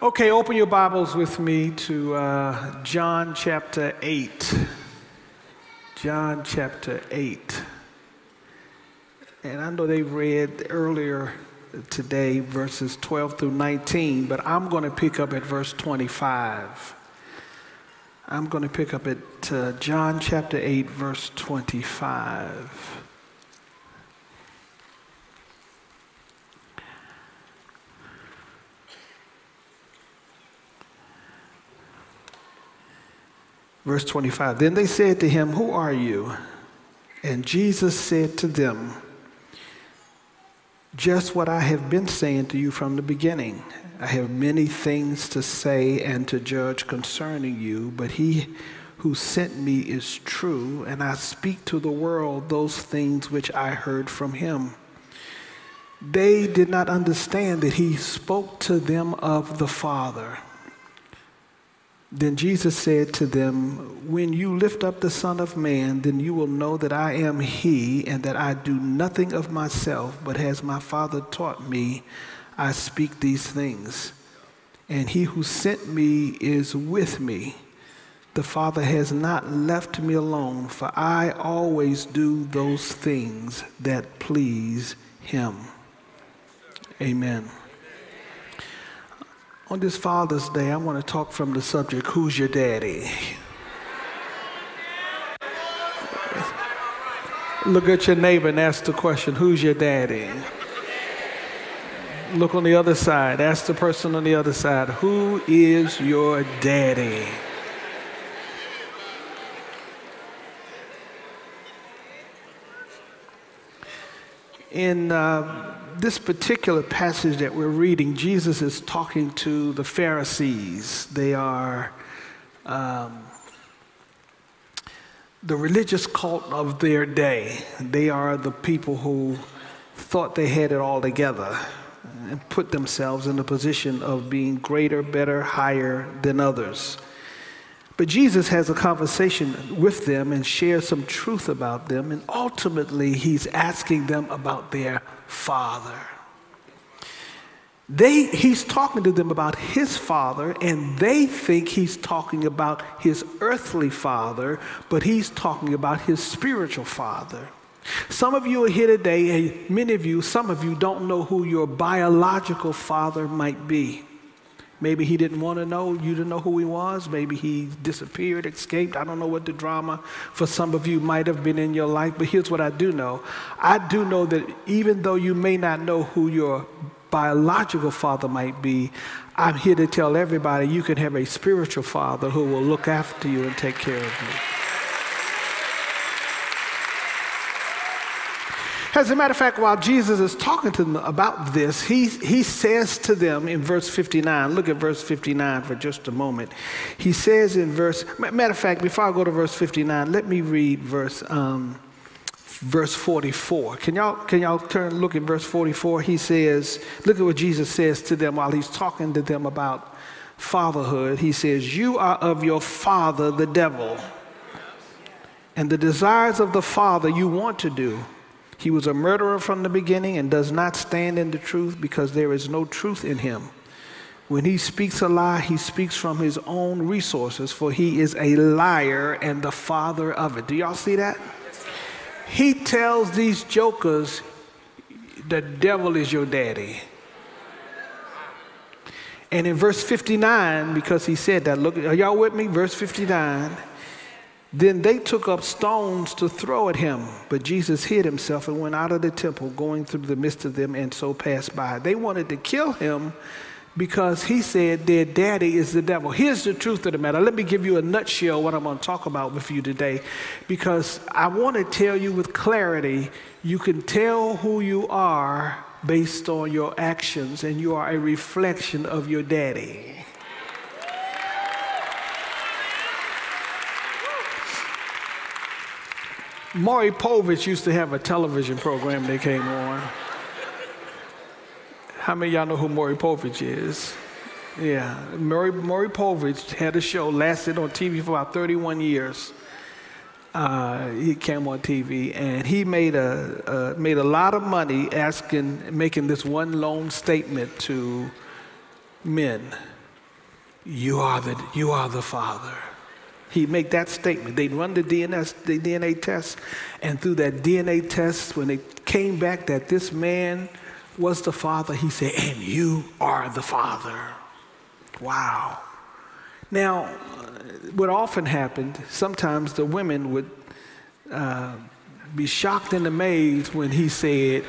Okay, open your Bibles with me to John chapter 8. John chapter 8. And I know they read earlier today verses 12 through 19, but I'm going to pick up at verse 25. I'm going to pick up at John chapter 8, verse 25. Verse 25, then they said to him, "Who are you?" And Jesus said to them, "Just what I have been saying to you from the beginning. I have many things to say and to judge concerning you, but he who sent me is true, and I speak to the world those things which I heard from him." They did not understand that he spoke to them of the Father. Then Jesus said to them, "When you lift up the Son of Man, then you will know that I am he, and that I do nothing of myself, but as my Father taught me, I speak these things. And he who sent me is with me. The Father has not left me alone, for I always do those things that please him." Amen. On this Father's Day, I want to talk from the subject, who's your daddy? Look at your neighbor and ask the question, who's your daddy? Look on the other side, ask the person on the other side, who is your daddy? In this particular passage that we're reading, Jesus is talking to the Pharisees. They are the religious cult of their day. They are the people who thought they had it all together and put themselves in the position of being greater, better, higher than others. But Jesus has a conversation with them and shares some truth about them, and ultimately he's asking them about their Father. He's talking to them about his Father, and they think he's talking about his earthly father, but he's talking about his spiritual Father. Some of you are here today, and many of you, some of you don't know who your biological father might be. Maybe he didn't want to know, you didn't know who he was. Maybe he disappeared, escaped. I don't know what the drama for some of you might have been in your life, but here's what I do know. I do know that even though you may not know who your biological father might be, I'm here to tell everybody you can have a spiritual father who will look after you and take care of you. As a matter of fact, while Jesus is talking to them about this, he says to them in verse 59, look at verse 59 for just a moment. He says in verse, matter of fact, before I go to verse 59, let me read verse 44. Can y'all turn, look at verse 44? He says, look at what Jesus says to them while he's talking to them about fatherhood. He says, "You are of your father, the devil, and the desires of the father you want to do. He was a murderer from the beginning and does not stand in the truth because there is no truth in him. When he speaks a lie, he speaks from his own resources, for he is a liar and the father of it." Do y'all see that? He tells these jokers, the devil is your daddy. And in verse 59, because he said that, look, are y'all with me? Verse 59. Then they took up stones to throw at him, but Jesus hid himself and went out of the temple, going through the midst of them, and so passed by. They wanted to kill him because he said their daddy is the devil. Here's the truth of the matter. Let me give you a nutshell what I'm going to talk about with you today, because I want to tell you with clarity, you can tell who you are based on your actions, and you are a reflection of your daddy. Maury Povich used to have a television program they came on. How many of y'all know who Maury Povich is? Yeah, Maury Povich had a show, lasted on TV for about 31 years. He came on TV, and he made a lot of money making this one lone statement to men. You are the Father. He'd make that statement. They'd run the DNA test, and through that DNA test, when it came back that this man was the Father, he said, and you are the Father. Wow. Now, what often happened, sometimes the women would be shocked and amazed when he said,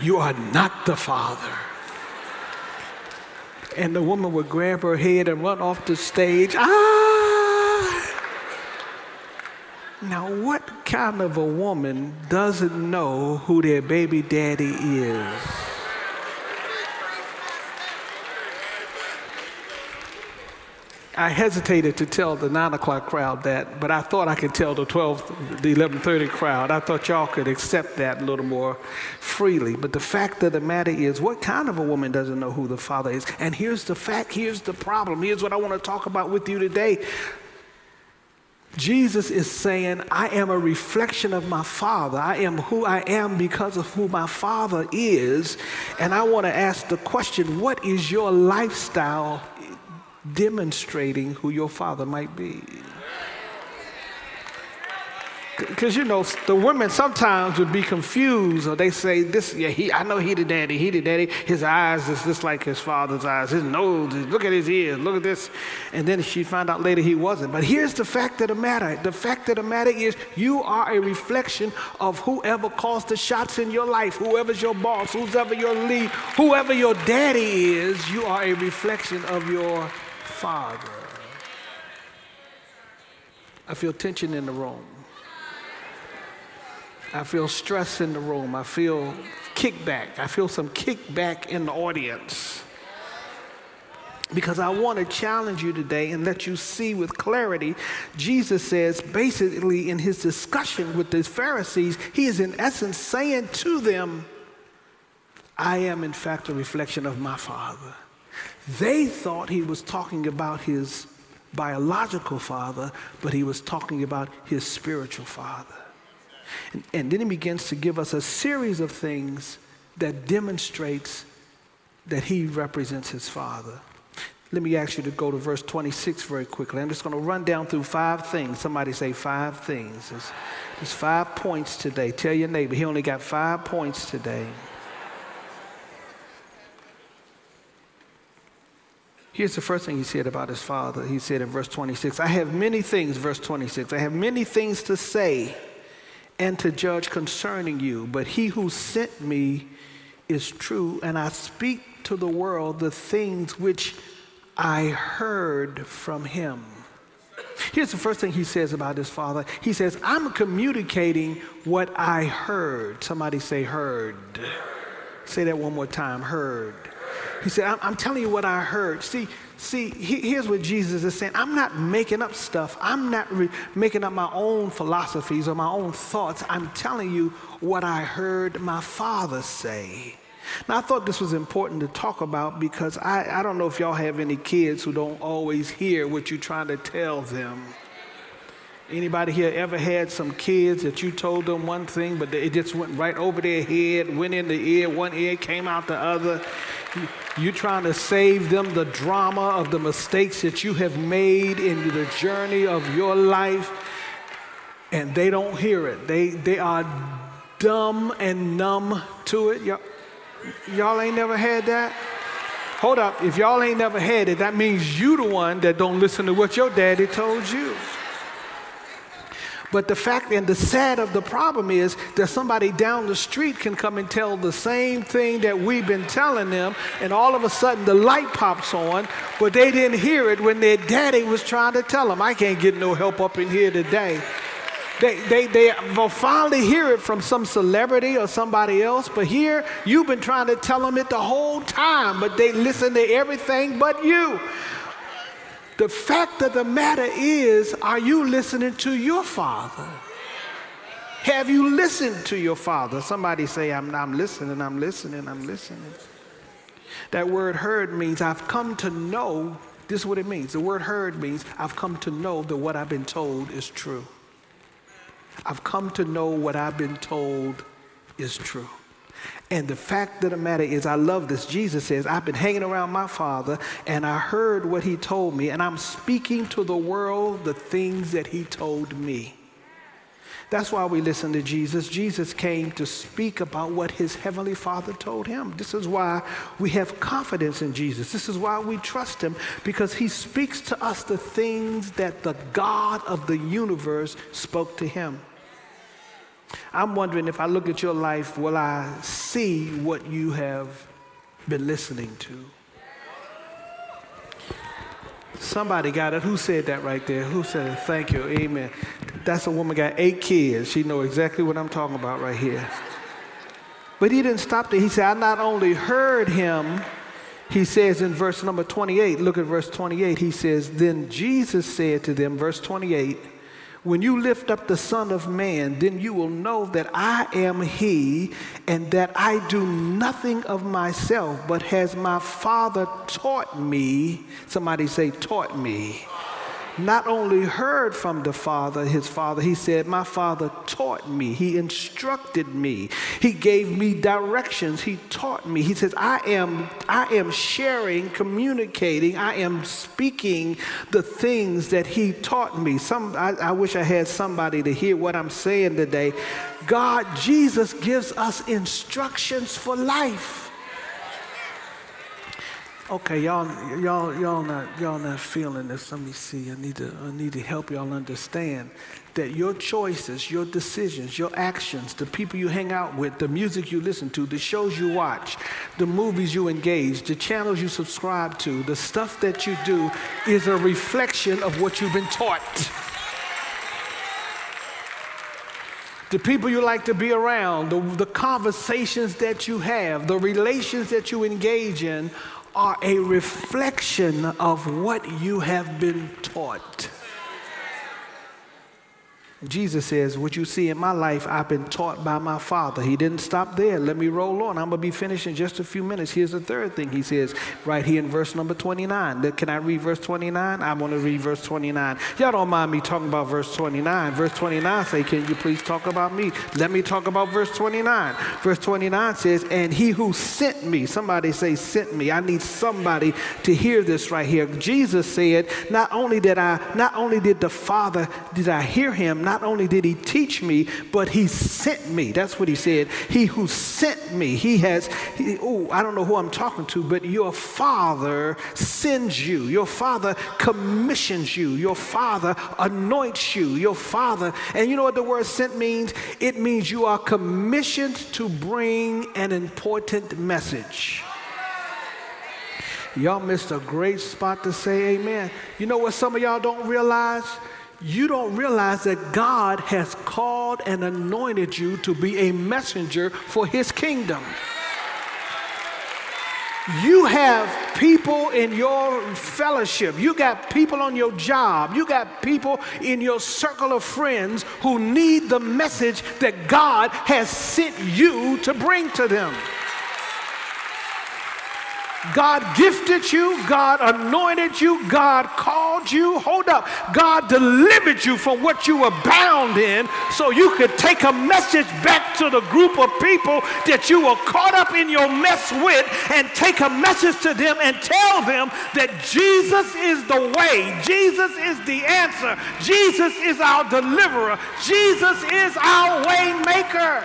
you are not the Father. And the woman would grab her head and run off the stage. Ah! Now, what kind of a woman doesn't know who their baby daddy is? I hesitated to tell the 9 o'clock crowd that, but I thought I could tell the 11:30 crowd. I thought y'all could accept that a little more freely. But the fact of the matter is, what kind of a woman doesn't know who the Father is? And here's the fact, here's the problem, here's what I want to talk about with you today. Jesus is saying, I am a reflection of my Father. I am who I am because of who my Father is. And I want to ask the question, what is your lifestyle demonstrating who your Father might be? Because, you know, the women sometimes would be confused, or they say, "This, yeah, I know he the daddy, his eyes is just like his father's eyes, his nose, look at his ears, look at this," and then she'd find out later he wasn't. But here's the fact of the matter. The fact of the matter is, you are a reflection of whoever calls the shots in your life, whoever's your boss, whoever your lead, whoever your daddy is, you are a reflection of your Father. I feel tension in the room. I feel stress in the room. I feel kickback. I feel some kickback in the audience. Because I want to challenge you today and let you see with clarity, Jesus says, basically in his discussion with the Pharisees, he is in essence saying to them, I am in fact a reflection of my Father. They thought he was talking about his biological father, but he was talking about his spiritual father. And then he begins to give us a series of things that demonstrates that he represents his Father. Let me ask you to go to verse 26 very quickly. I'm just going to run down through 5 things. Somebody say 5 things. There's 5 points today. Tell your neighbor, he only got 5 points today. Here's the first thing he said about his Father. He said in verse 26, I have many things, verse 26, I have many things to say and to judge concerning you, but he who sent me is true, and I speak to the world the things which I heard from him. Here's the first thing he says about his Father. He says, I'm communicating what I heard. Somebody say heard. Say that one more time, heard. He said, I'm telling you what I heard. See, here's what Jesus is saying. I'm not making up stuff. I'm not making up my own philosophies or my own thoughts. I'm telling you what I heard my Father say. Now, I thought this was important to talk about because I don't know if y'all have any kids who don't always hear what you're trying to tell them. Anybody here ever had some kids that you told them one thing, but it just went right over their head, went in the ear, one ear came out the other? You're trying to save them the drama of the mistakes that you have made in the journey of your life, and they don't hear it. They are dumb and numb to it. Y'all ain't never had that? Hold up. If y'all ain't never had it, that means you the one that don't listen to what your daddy told you. But the fact and the sad of the problem is that somebody down the street can come and tell the same thing that we've been telling them, and all of a sudden the light pops on, but they didn't hear it when their daddy was trying to tell them. I can't get no help up in here today. They will finally hear it from some celebrity or somebody else, but here you've been trying to tell them it the whole time, but they listen to everything but you. The fact of the matter is, are you listening to your Father? Have you listened to your Father? Somebody say, I'm listening, I'm listening, I'm listening. That word heard means I've come to know. This is what it means. The word heard means I've come to know that what I've been told is true. I've come to know what I've been told is true. And the fact of the matter is, I love this. Jesus says, I've been hanging around my Father, and I heard what he told me, and I'm speaking to the world the things that he told me. That's why we listen to Jesus. Jesus came to speak about what his heavenly Father told him. This is why we have confidence in Jesus. This is why we trust him, because he speaks to us the things that the God of the universe spoke to him. I'm wondering, if I look at your life, will I see what you have been listening to? Somebody got it. Who said that right there? Who said it? Thank you. Amen. That's a woman got 8 kids. She knows exactly what I'm talking about right here. But he didn't stop there. He said, I not only heard him, he says in verse number 28, look at verse 28. He says, then Jesus said to them, verse 28, when you lift up the Son of Man, then you will know that I am he, and that I do nothing of myself, but has my Father taught me. Somebody say, taught me. Not only heard from the Father, his Father, he said, my Father taught me. He instructed me. He gave me directions. He taught me. He says, I am sharing, communicating. I am speaking the things that he taught me. I wish I had somebody to hear what I'm saying today. God, Jesus gives us instructions for life. Okay, y'all not feeling this. Let me see. I need to help y'all understand that your choices, your decisions, your actions, the people you hang out with, the music you listen to, the shows you watch, the movies you engage, the channels you subscribe to, the stuff that you do is a reflection of what you've been taught. The people you like to be around, the conversations that you have, the relations that you engage in, are a reflection of what you have been taught. Jesus says, what you see in my life, I've been taught by my Father. He didn't stop there. Let me roll on. I'm going to be finished in just a few minutes. Here's the third thing he says right here in verse number 29. Can I read verse 29? I want to read verse 29. Y'all don't mind me talking about verse 29. Verse 29 say, can you please talk about me? Let me talk about verse 29. Verse 29 says, and he who sent me. Somebody say, sent me. I need somebody to hear this right here. Jesus said, not only did the Father, did I hear him, not only did he teach me, but he sent me. That's what he said. He who sent me, I don't know who I'm talking to, but your Father sends you. Your Father commissions you. Your Father anoints you. Your Father, and you know what the word sent means? It means you are commissioned to bring an important message. Y'all missed a great spot to say amen. You know what some of y'all don't realize? You don't realize that God has called and anointed you to be a messenger for his kingdom. You have people in your fellowship. You got people on your job. You got people in your circle of friends who need the message that God has sent you to bring to them. God gifted you, God anointed you, God called you. Hold up. God delivered you from what you were bound in so you could take a message back to the group of people that you were caught up in your mess with, and take a message to them and tell them that Jesus is the way, Jesus is the answer, Jesus is our deliverer, Jesus is our way maker.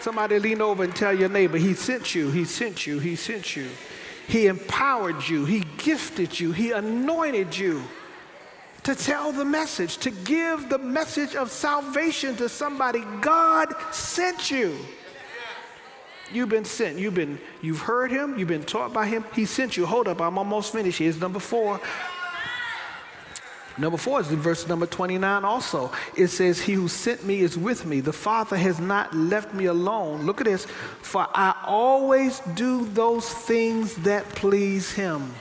Somebody lean over and tell your neighbor, he sent you, he sent you, he sent you. He empowered you, he gifted you, he anointed you to tell the message, to give the message of salvation to somebody. God sent you. You've been sent. You've heard him, you've been taught by him. He sent you. Hold up, I'm almost finished. Here's number 4. Number 4 is in verse number 29 also. It says, he who sent me is with me. The Father has not left me alone. Look at this. For I always do those things that please him.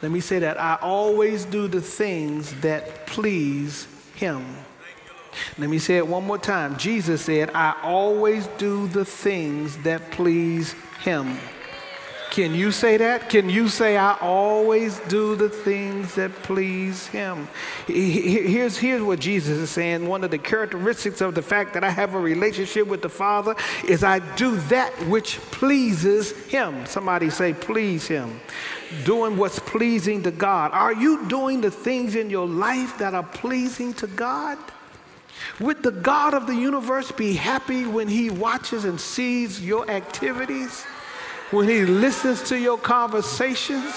Let me say that. I always do the things that please him. Let me say it one more time. Jesus said, I always do the things that please him. Can you say that? Can you say, I always do the things that please him? Here's what Jesus is saying. One of the characteristics of the fact that I have a relationship with the Father is I do that which pleases him. Somebody say, please him. Doing what's pleasing to God. Are you doing the things in your life that are pleasing to God? Would the God of the universe be happy when he watches and sees your activities? When he listens to your conversations?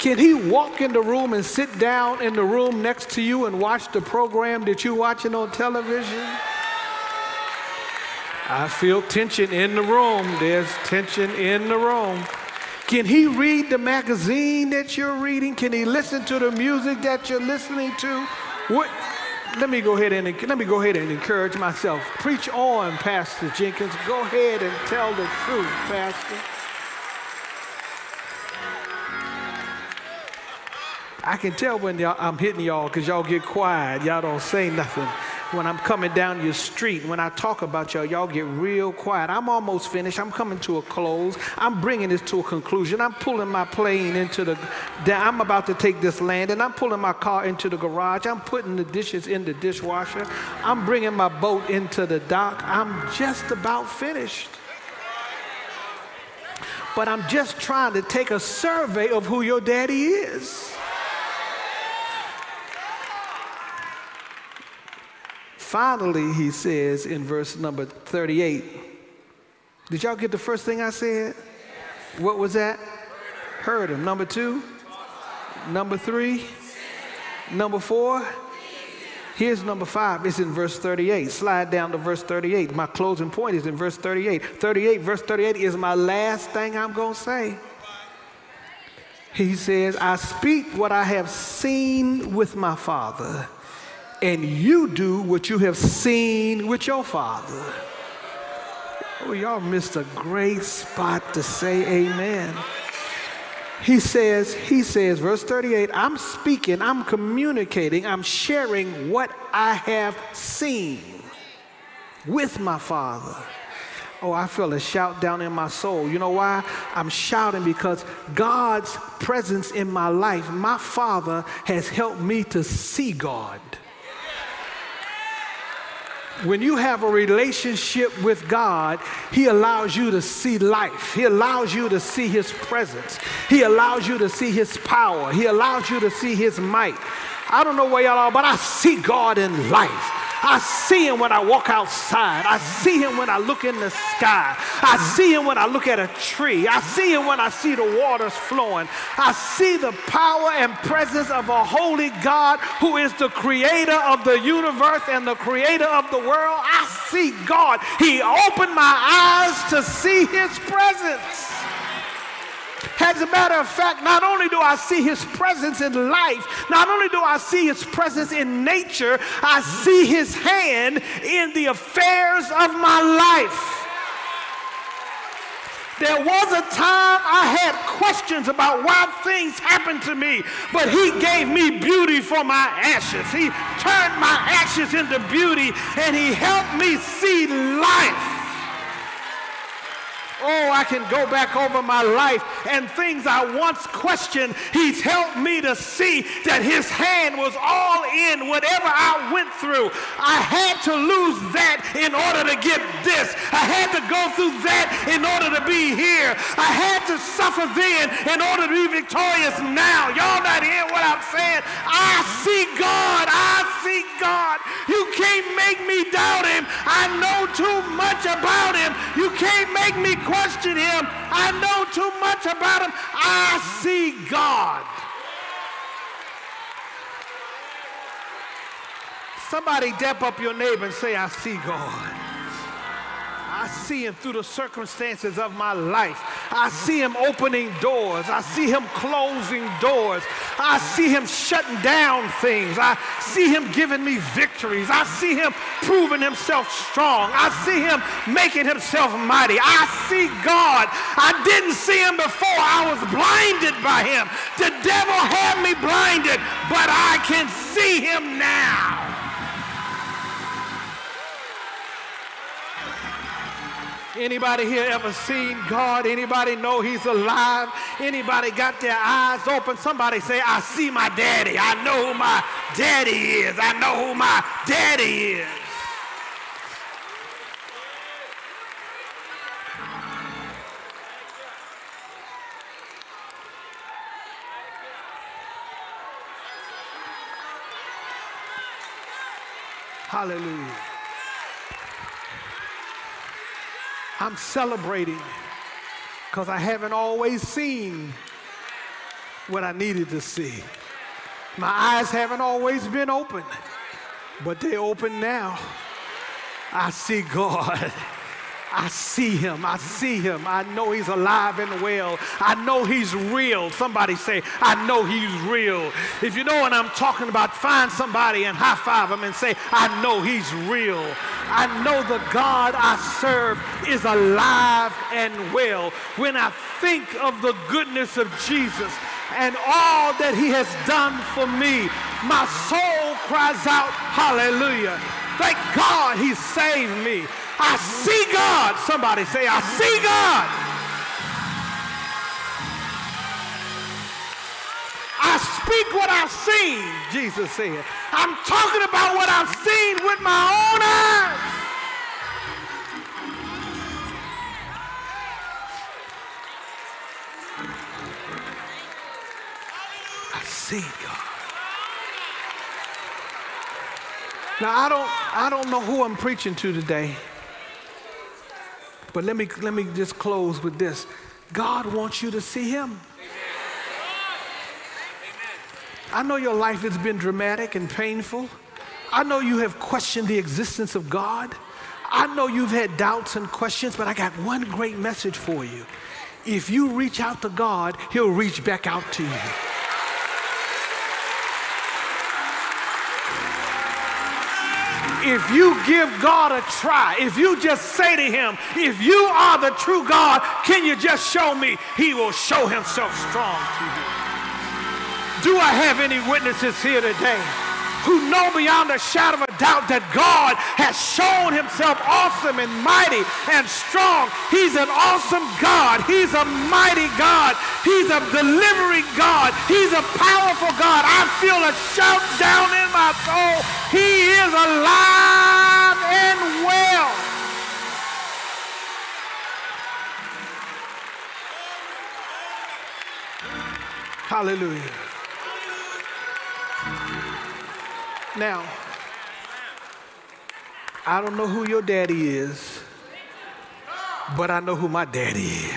Can he walk in the room and sit down in the room next to you and watch the program that you're watching on television? I feel tension in the room. There's tension in the room. Can he read the magazine that you're reading? Can he listen to the music that you're listening to? What? Let me go ahead and encourage myself. Preach on, Pastor Jenkins. Go ahead and tell the truth, Pastor. I can tell when I'm hitting y'all because y'all get quiet. Y'all don't say nothing. When I'm coming down your street, when I talk about y'all, y'all get real quiet. I'm almost finished. I'm coming to a close. I'm bringing this to a conclusion. I'm pulling my plane into the... I'm about to take this land, and I'm pulling my car into the garage. I'm putting the dishes in the dishwasher. I'm bringing my boat into the dock. I'm just about finished. But I'm just trying to take a survey of who your daddy is. Finally, he says in verse number 38, did y'all get the first thing I said? Yes. What was that? Heard him. Number two? Number three? Number four? Here's number five. It's in verse 38. Slide down to verse 38. My closing point is in verse 38. Verse 38 is my last thing I'm going to say. He says, I speak what I have seen with my Father. And you do what you have seen with your Father. Oh, y'all missed a great spot to say amen. He says, verse 38, I'm speaking, I'm communicating, I'm sharing what I have seen with my Father. Oh, I feel a shout down in my soul. You know why? I'm shouting because God's presence in my life, my Father has helped me to see God. When you have a relationship with God, he allows you to see life. He allows you to see his presence. He allows you to see his power. He allows you to see his might. I don't know where y'all are, but I see God in life. I see him when I walk outside. I see him when I look in the sky. I see him when I look at a tree. I see him when I see the waters flowing. I see the power and presence of a holy God who is the creator of the universe and the creator of the world. I see God. He opened my eyes to see his presence. As a matter of fact, not only do I see his presence in life, not only do I see his presence in nature, I see his hand in the affairs of my life. There was a time I had questions about why things happened to me, but he gave me beauty for my ashes. He turned my ashes into beauty, and he helped me see life. Oh, I can go back over my life and things I once questioned. He's helped me to see that his hand was all in whatever I went through. I had to lose that in order to get this. I had to go through that in order to be here. I had to suffer then in order to be victorious now. Y'all not hearing what I'm saying? I see God. I see God. You can't make me doubt him. I know too much about him. You can't make me question him. I know too much about him. I see God. Somebody dap up your neighbor and say, I see God. I see him through the circumstances of my life. I see him opening doors. I see him closing doors. I see him shutting down things. I see him giving me victories. I see him proving himself strong. I see him making himself mighty. I see God. I didn't see him before. I was blinded by him. The devil had me blinded, but I can see him now. Anybody here ever seen God? Anybody know he's alive? Anybody got their eyes open? Somebody say, I see my daddy. I know who my daddy is. I know who my daddy is. Hallelujah. I'm celebrating because I haven't always seen what I needed to see. My eyes haven't always been open, but they're open now. I see God. I see him. I see him. I know he's alive and well. I know he's real. Somebody say, I know he's real. If you know what I'm talking about, find somebody and high five him and say, I know he's real. I know the God I serve is alive and well. When I think of the goodness of Jesus and all that he has done for me, my soul cries out, hallelujah. Thank God he saved me. I see God. Somebody say, I see God. I speak what I've seen, Jesus said. I'm talking about what I've seen with my own eyes. I see God. Now, I don't know who I'm preaching to today. But let me just close with this. God wants you to see him. Amen. I know your life has been dramatic and painful. I know you have questioned the existence of God. I know you've had doubts and questions, but I got one great message for you. If you reach out to God, he'll reach back out to you. If you give God a try, if you just say to him, if you are the true God, can you just show me? He will show himself strong to you. Do I have any witnesses here today who know beyond a shadow of a doubt that God has shown himself awesome and mighty and strong? He's an awesome God. He's a mighty God. He's a delivering God. He's a powerful God. I feel a shout down in my soul. He is alive and well. Hallelujah. Now, I don't know who your daddy is, but I know who my daddy is.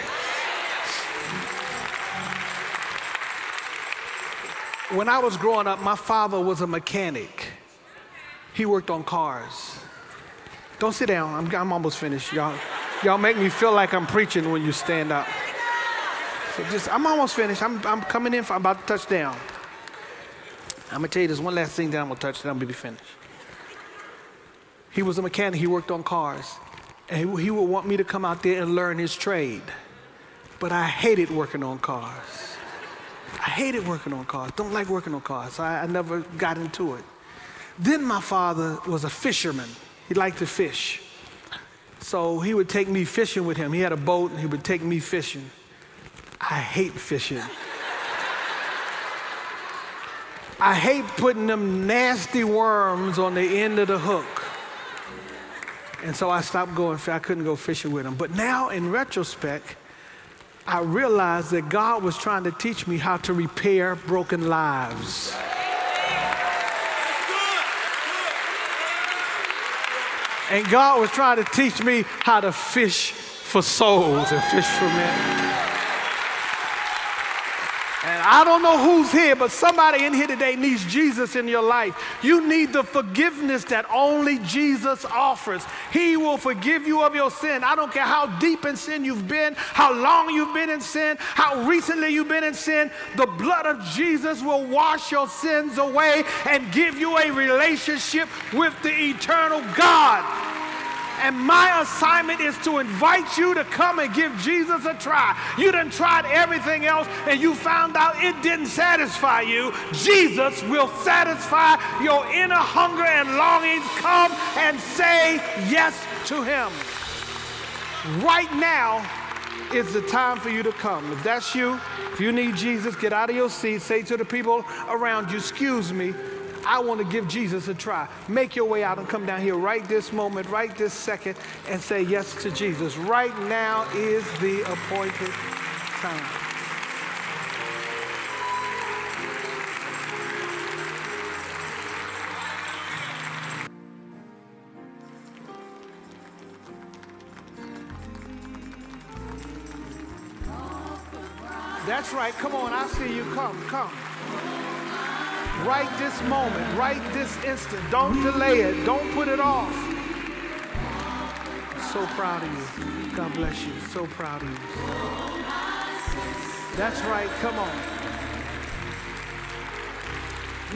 When I was growing up, my father was a mechanic. He worked on cars. Don't sit down. I'm almost finished. Y'all make me feel like I'm preaching when you stand up. So I'm almost finished. I'm coming in. I'm about to touch down. I'm going to tell you this one last thing that I'm going to touch, and I'm going to be finished. He was a mechanic. He worked on cars. And he would want me to come out there and learn his trade. But I hated working on cars. I hated working on cars. Don't like working on cars. So I never got into it. Then my father was a fisherman. He liked to fish. So he would take me fishing with him. He had a boat, and he would take me fishing. I hate fishing. I hate putting them nasty worms on the end of the hook. And so I stopped going. I couldn't go fishing with them. But now, in retrospect, I realized that God was trying to teach me how to repair broken lives. And God was trying to teach me how to fish for souls and fish for men. And I don't know who's here, but somebody in here today needs Jesus in your life. You need the forgiveness that only Jesus offers. He will forgive you of your sin. I don't care how deep in sin you've been, how long you've been in sin, how recently you've been in sin. The blood of Jesus will wash your sins away and give you a relationship with the eternal God. And my assignment is to invite you to come and give Jesus a try. You done tried everything else and you found out it didn't satisfy you. Jesus will satisfy your inner hunger and longings. Come and say yes to him. right now is the time for you to come. If that's you, if you need Jesus, get out of your seat. Say to the people around you, excuse me, I want to give Jesus a try. Make your way out and come down here right this moment, right this second, and say yes to Jesus. Right now is the appointed time. That's right. Come on, I see you. Come, come. Right this moment, right this instant. Don't delay it. Don't put it off. So proud of you. God bless you. So proud of you. That's right. Come on.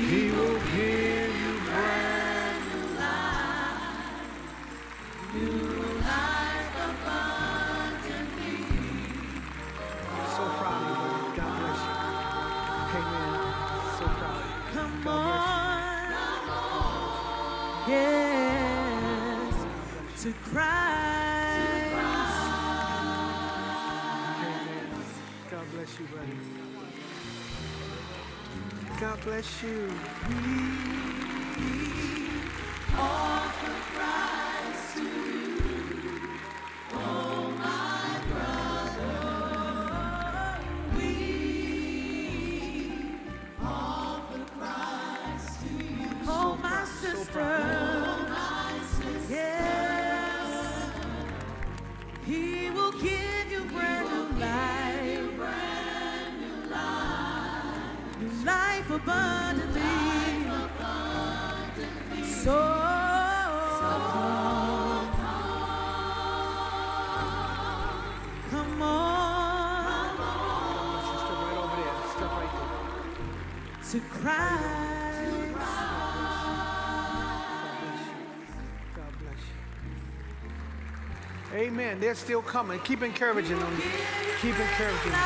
He will give you brand new life. New life abundantly. So proud of you. Yes, to Christ. God bless you, buddy. God bless you. We offer Christ to you, oh my brother. We offer Christ to you, oh my sister. Abundantly. Life abundantly, so come on, sister, right over there, step right there. To Christ. God bless you. Amen. They're still coming. Keep encouraging them. Keep encouraging them.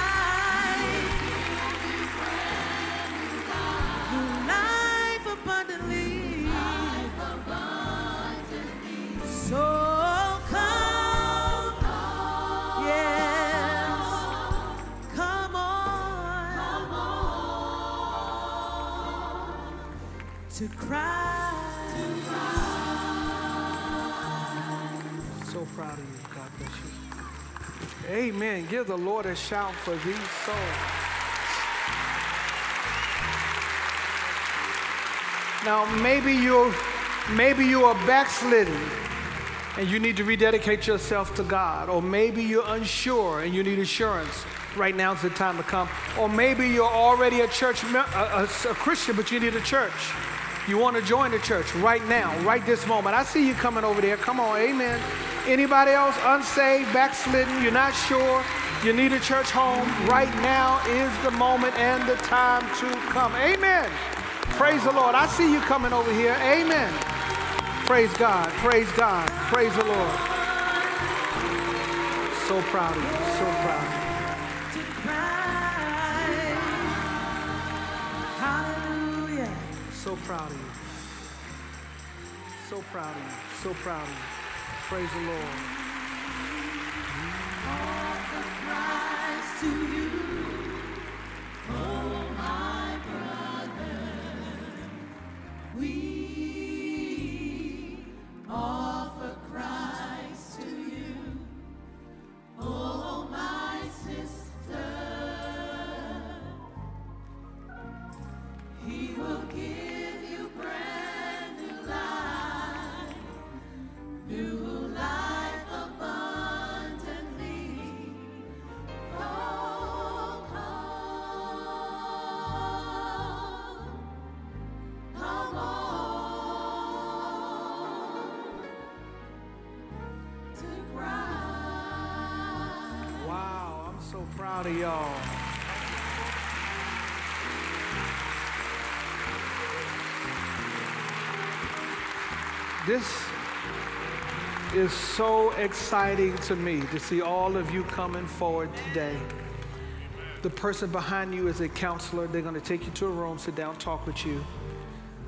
To Christ. To Christ. So proud of you. God bless you. Amen. Give the Lord a shout for these souls. Now, maybe you are backslidden and you need to rededicate yourself to God. Or maybe you're unsure and you need assurance. Right now is the time to come. Or maybe you're already a Christian, but you need a church. You want to join the church right now, right this moment. I see you coming over there. Come on, amen. Anybody else unsaved, backslidden, you're not sure, you need a church home, right now is the moment and the time to come. Amen. Praise the Lord. I see you coming over here. Amen. Praise God. Praise God. Praise the Lord. So proud of you. So proud of you. So proud of you. So proud of you. So proud of you. Praise the Lord. Offer Christ to you, oh my brother. We offer Christ to you, oh my sister. He will give. Proud of y'all. This is so exciting to me to see all of you coming forward today. The person behind you is a counselor. They're going to take you to a room, sit down, talk with you.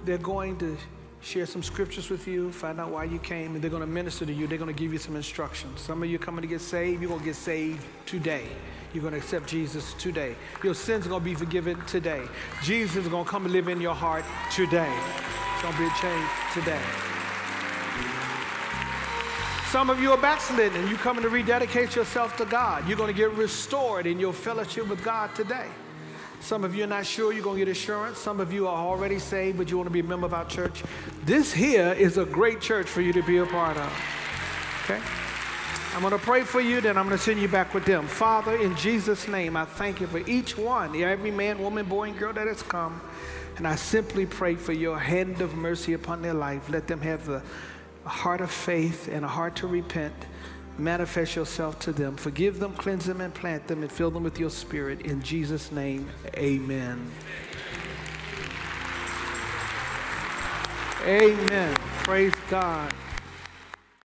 They're going to share some scriptures with you, find out why you came, and they're going to minister to you. They're going to give you some instructions. Some of you are coming to get saved. You're going to get saved today. You're going to accept Jesus today. Your sins are going to be forgiven today. Jesus is going to come and live in your heart today. It's going to be a change today. Some of you are backslidden, and you're coming to rededicate yourself to God. You're going to get restored in your fellowship with God today. Some of you are not sure you're going to get assurance. Some of you are already saved, but you want to be a member of our church. This here is a great church for you to be a part of. Okay? I'm going to pray for you, then I'm going to send you back with them. Father, in Jesus' name, I thank you for each one, every man, woman, boy, and girl that has come. And I simply pray for your hand of mercy upon their life. Let them have the heart of faith and a heart to repent. Manifest yourself to them. Forgive them, cleanse them, and plant them, and fill them with your spirit. In Jesus' name, amen. Amen. Praise God.